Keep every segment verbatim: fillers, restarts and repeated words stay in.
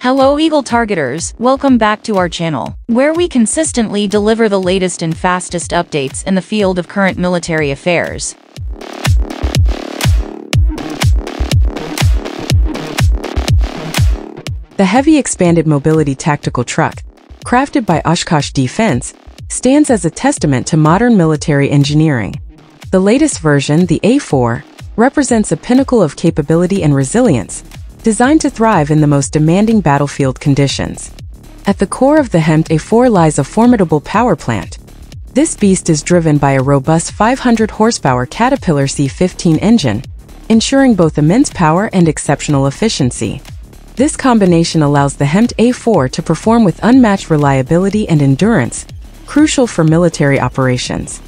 Hello Eagle Targeters, welcome back to our channel, where we consistently deliver the latest and fastest updates in the field of current military affairs. The Heavy Expanded Mobility Tactical Truck, crafted by Oshkosh Defense, stands as a testament to modern military engineering. The latest version, the A four, represents a pinnacle of capability and resilience, designed to thrive in the most demanding battlefield conditions. At the core of the H E M T T A four lies a formidable power plant. This beast is driven by a robust five hundred horsepower Caterpillar C fifteen engine, ensuring both immense power and exceptional efficiency. This combination allows the H E M T T A four to perform with unmatched reliability and endurance, crucial for military operations.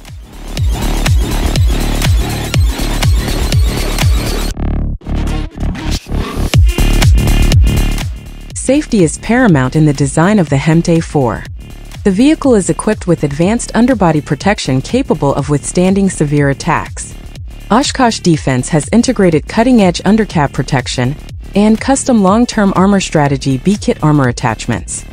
Safety is paramount in the design of the H E M T T A four. The vehicle is equipped with advanced underbody protection capable of withstanding severe attacks. Oshkosh Defense has integrated cutting-edge undercab protection and custom long-term armor strategy B-kit armor attachments.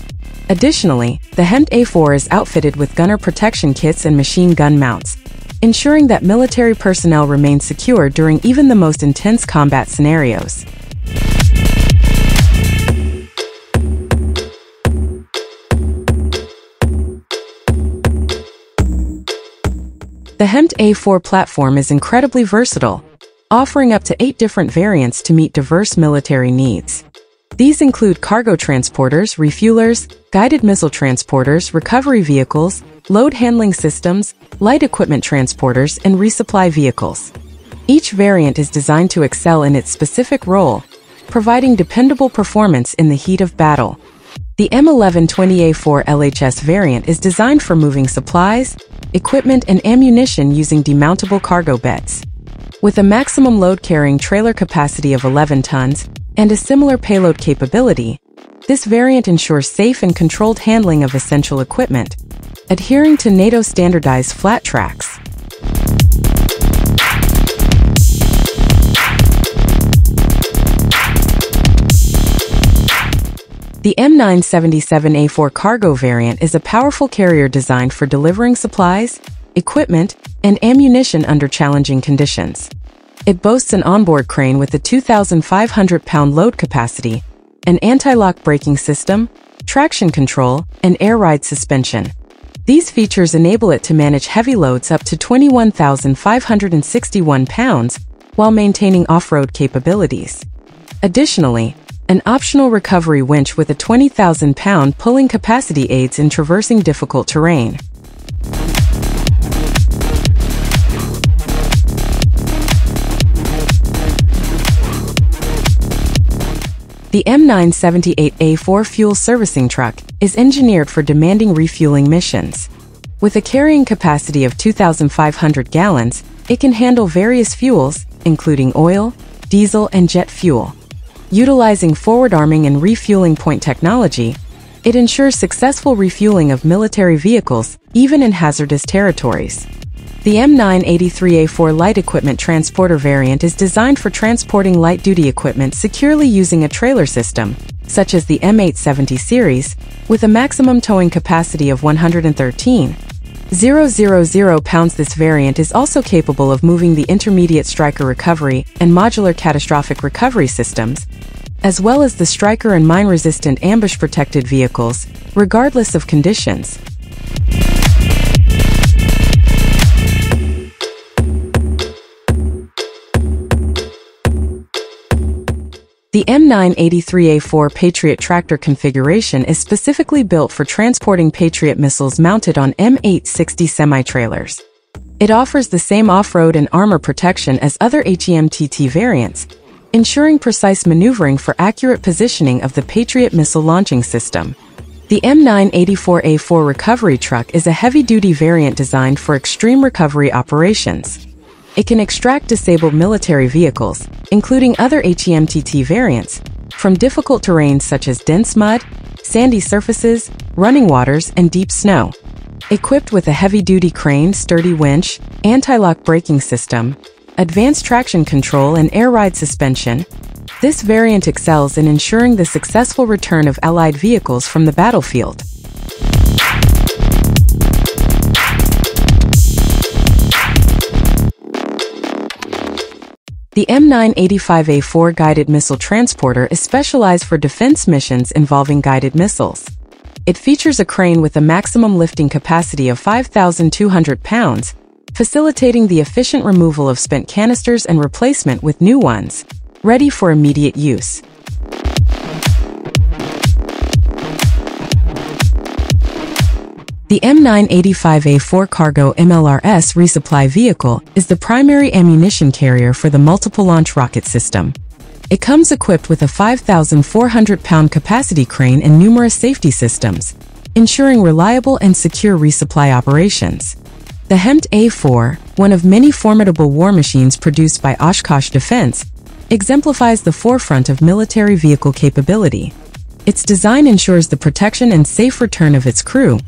Additionally, the H E M T T A four is outfitted with gunner protection kits and machine gun mounts, ensuring that military personnel remain secure during even the most intense combat scenarios. The H E M T T A four platform is incredibly versatile, offering up to eight different variants to meet diverse military needs. These include cargo transporters, refuelers, guided missile transporters, recovery vehicles, load handling systems, light equipment transporters, and resupply vehicles. Each variant is designed to excel in its specific role, providing dependable performance in the heat of battle. The M eleven twenty A four L H S variant is designed for moving supplies, equipment and ammunition using demountable cargo beds. With a maximum load-carrying trailer capacity of eleven tons and a similar payload capability, this variant ensures safe and controlled handling of essential equipment, adhering to NATO standardized flat tracks. The M nine seventy-seven A four cargo variant is a powerful carrier designed for delivering supplies, equipment, and ammunition under challenging conditions. It boasts an onboard crane with a two thousand five hundred pound load capacity, an anti-lock braking system, traction control, and air ride suspension. These features enable it to manage heavy loads up to twenty-one thousand five hundred sixty-one pounds while maintaining off-road capabilities. Additionally, an optional recovery winch with a twenty thousand pound pulling capacity aids in traversing difficult terrain. The M nine seventy-eight A four fuel servicing truck is engineered for demanding refueling missions. With a carrying capacity of two thousand five hundred gallons, it can handle various fuels, including oil, diesel, and jet fuel. Utilizing forward arming and refueling point technology, it ensures successful refueling of military vehicles, even in hazardous territories. The M nine eighty-three A four light equipment transporter variant is designed for transporting light-duty equipment securely using a trailer system, such as the M eight seventy series, with a maximum towing capacity of one hundred thirteen thousand pounds. This variant is also capable of moving the intermediate striker recovery and modular catastrophic recovery systems, as well as the striker and mine-resistant ambush-protected vehicles, regardless of conditions. The M nine eighty-three A four Patriot tractor configuration is specifically built for transporting Patriot missiles mounted on M eight sixty semi-trailers. It offers the same off-road and armor protection as other H E M T T variants, ensuring precise maneuvering for accurate positioning of the Patriot missile launching system. The M nine eighty-four A four recovery truck is a heavy-duty variant designed for extreme recovery operations. It can extract disabled military vehicles, including other H E M T T variants, from difficult terrains such as dense mud, sandy surfaces, running waters, and deep snow. Equipped with a heavy-duty crane, sturdy winch, anti-lock braking system, advanced traction control and air ride suspension, This variant excels in ensuring the successful return of Allied vehicles from the battlefield. The M nine eighty-five A four guided missile transporter is specialized for defense missions involving guided missiles. It features a crane with a maximum lifting capacity of five thousand two hundred pounds, facilitating the efficient removal of spent canisters and replacement with new ones, ready for immediate use. The M nine eighty-five A four cargo M L R S resupply vehicle is the primary ammunition carrier for the multiple launch rocket system. It comes equipped with a five thousand four hundred pound capacity crane and numerous safety systems, ensuring reliable and secure resupply operations. The H E M T T A four, one of many formidable war machines produced by Oshkosh Defense, exemplifies the forefront of military vehicle capability. Its design ensures the protection and safe return of its crew,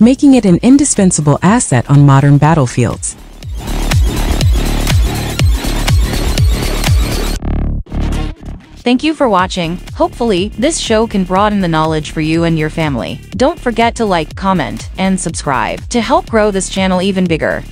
making it an indispensable asset on modern battlefields. Thank you for watching. Hopefully, this show can broaden the knowledge for you and your family. Don't forget to like, comment, and subscribe to help grow this channel even bigger.